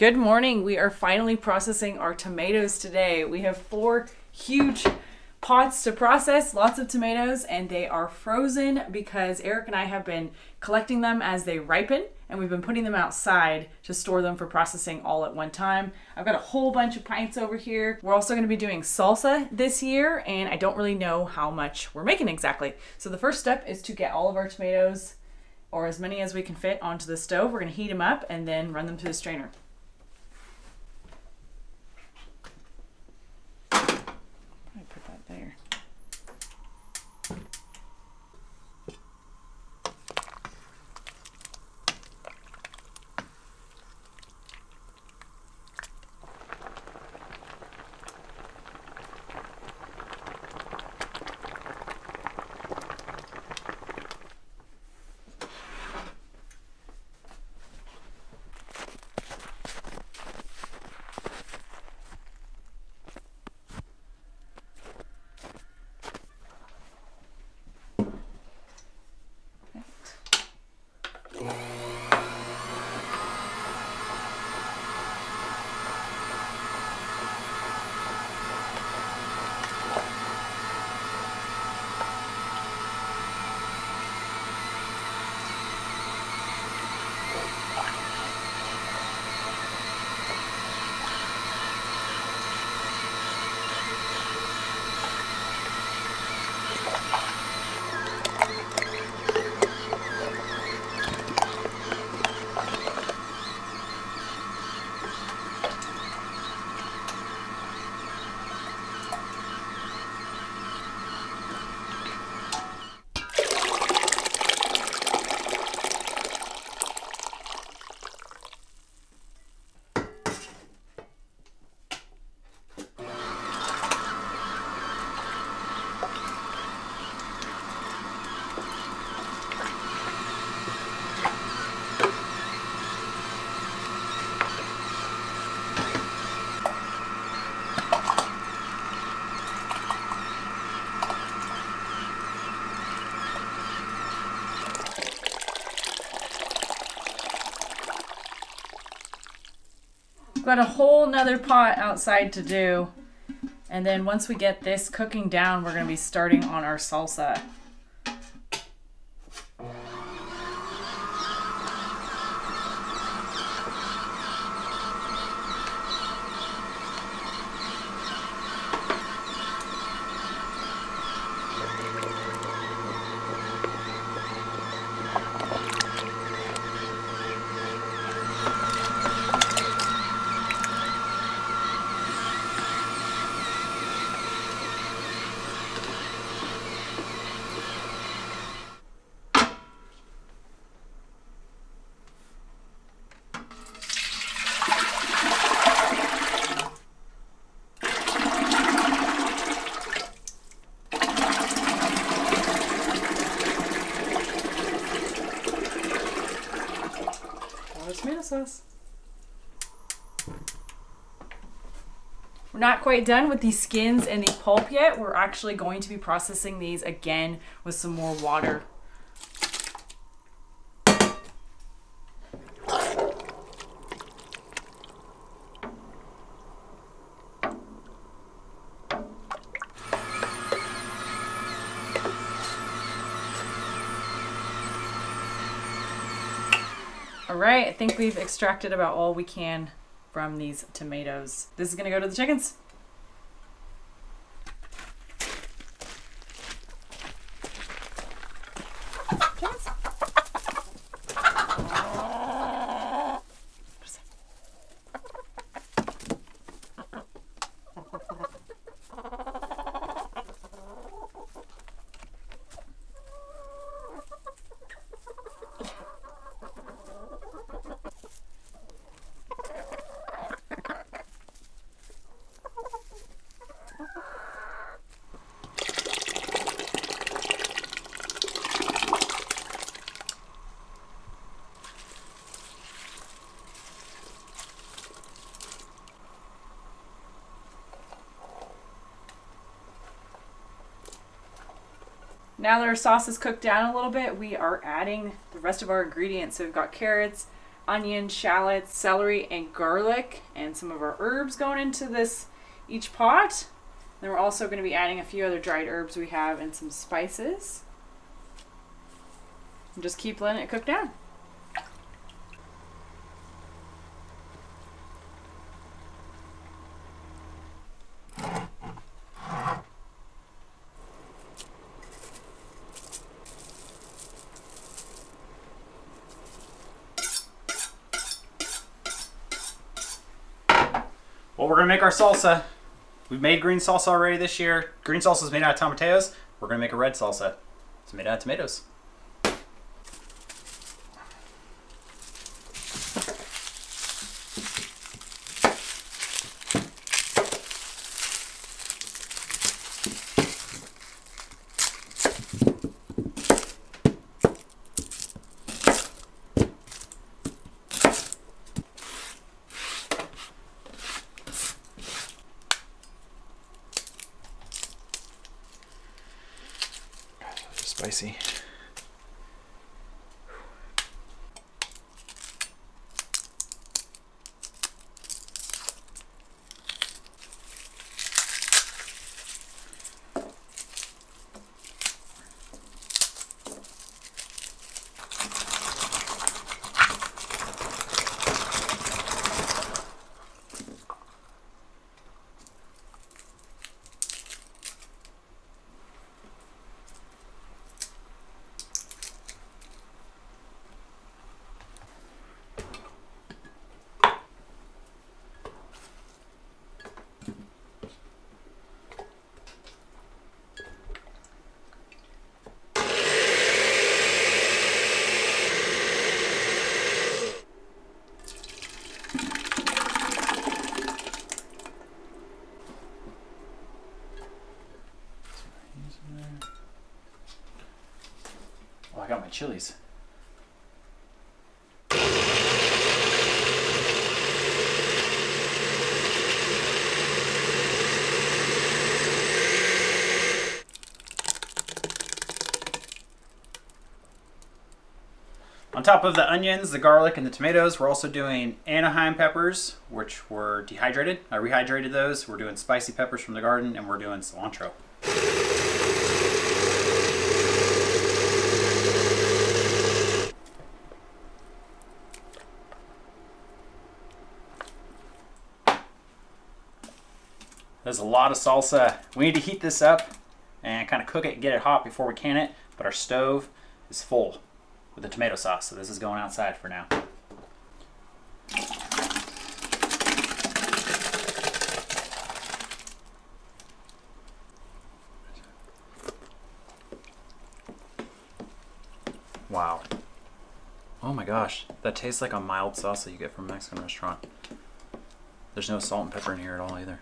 Good morning. We are finally processing our tomatoes today. We have 4 huge pots to process, lots of tomatoes, and they are frozen because Eric and I have been collecting them as they ripen, and we've been putting them outside to store them for processing all at one time. I've got a whole bunch of pints over here. We're also going to be doing salsa this year, and I don't really know how much we're making exactly. So the first step is to get all of our tomatoes, or as many as we can fit, onto the stove. We're going to heat them up and then run them through the strainer. Got a whole nother pot outside to do, and then once we get this cooking down, we're going to be starting on our salsa. Tomato sauce. We're not quite done with the skins and the pulp yet. We're actually going to be processing these again with some more water. All right, I think we've extracted about all we can from these tomatoes. This is gonna go to the chickens. Now that our sauce is cooked down a little bit, we are adding the rest of our ingredients. So we've got carrots, onion, shallots, celery, and garlic, and some of our herbs going into this each pot. And then we're also going to be adding a few other dried herbs we have and some spices. And just keep letting it cook down. Well, we're gonna make our salsa. We've made green salsa already this year. Green salsa is made out of tomatoes. We're gonna make a red salsa. It's made out of tomatoes. Spicy. Oh, I got my chilies. On top of the onions, the garlic, and the tomatoes, we're also doing Anaheim peppers, which were dehydrated. I rehydrated those. We're doing spicy peppers from the garden, and we're doing cilantro. There's a lot of salsa. We need to heat this up and kind of cook it and get it hot before we can it, but our stove is full with the tomato sauce, so this is going outside for now. Wow. Oh my gosh, that tastes like a mild salsa you get from a Mexican restaurant. There's no salt and pepper in here at all either.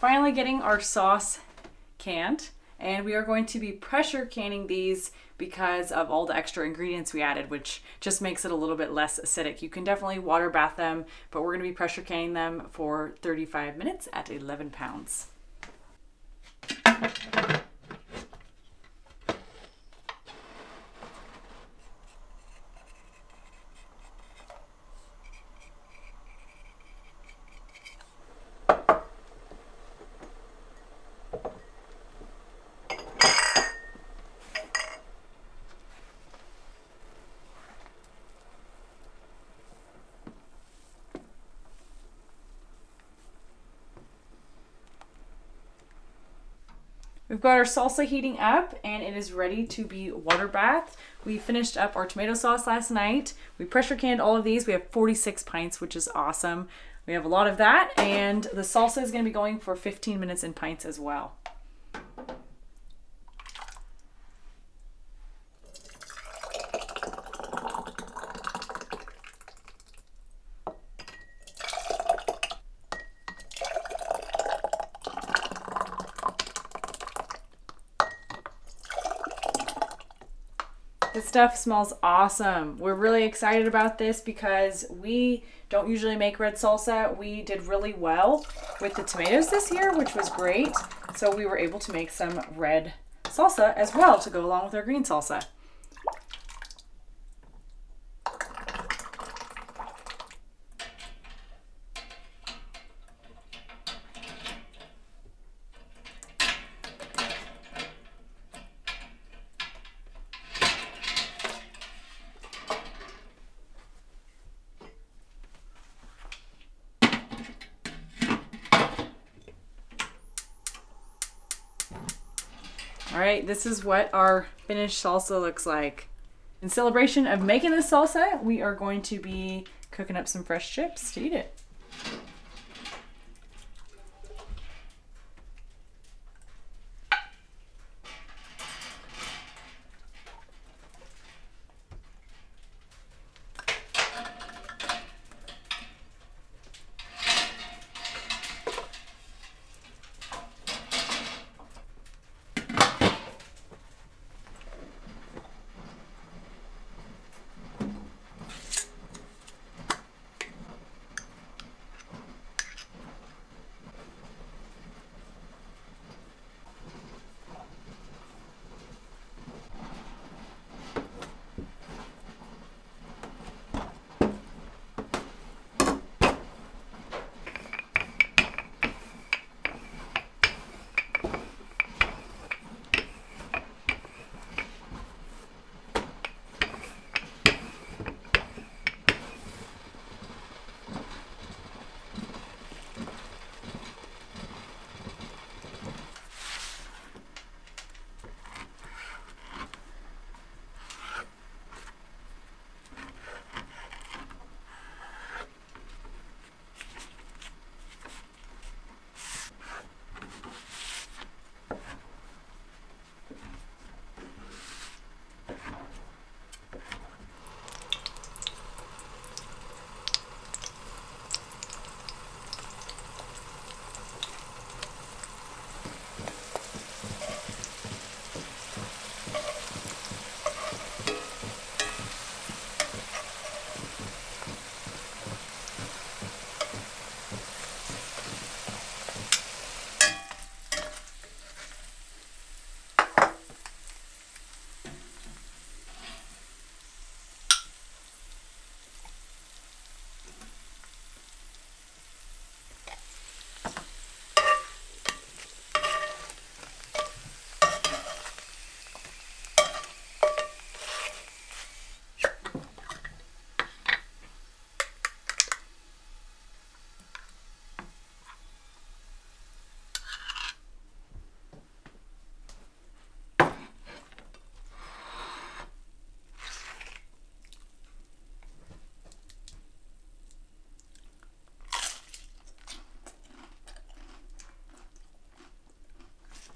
Finally getting our sauce canned, and we are going to be pressure canning these because of all the extra ingredients we added, which just makes it a little bit less acidic. You can definitely water bath them, but we're going to be pressure canning them for 35 minutes at 11 pounds. We've got our salsa heating up and it is ready to be water bathed. We finished up our tomato sauce last night. We pressure canned all of these. We have 46 pints, which is awesome. We have a lot of that, and the salsa is going to be going for 15 minutes in pints as well. This stuff smells awesome. We're really excited about this because we don't usually make red salsa. We did really well with the tomatoes this year, which was great. So we were able to make some red salsa as well to go along with our green salsa. All right, this is what our finished salsa looks like. In celebration of making this salsa, we are going to be cooking up some fresh chips to eat it.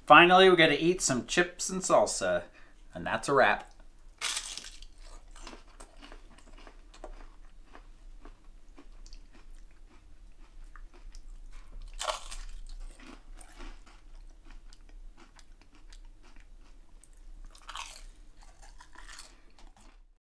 Finally, we're going to eat some chips and salsa, and that's a wrap.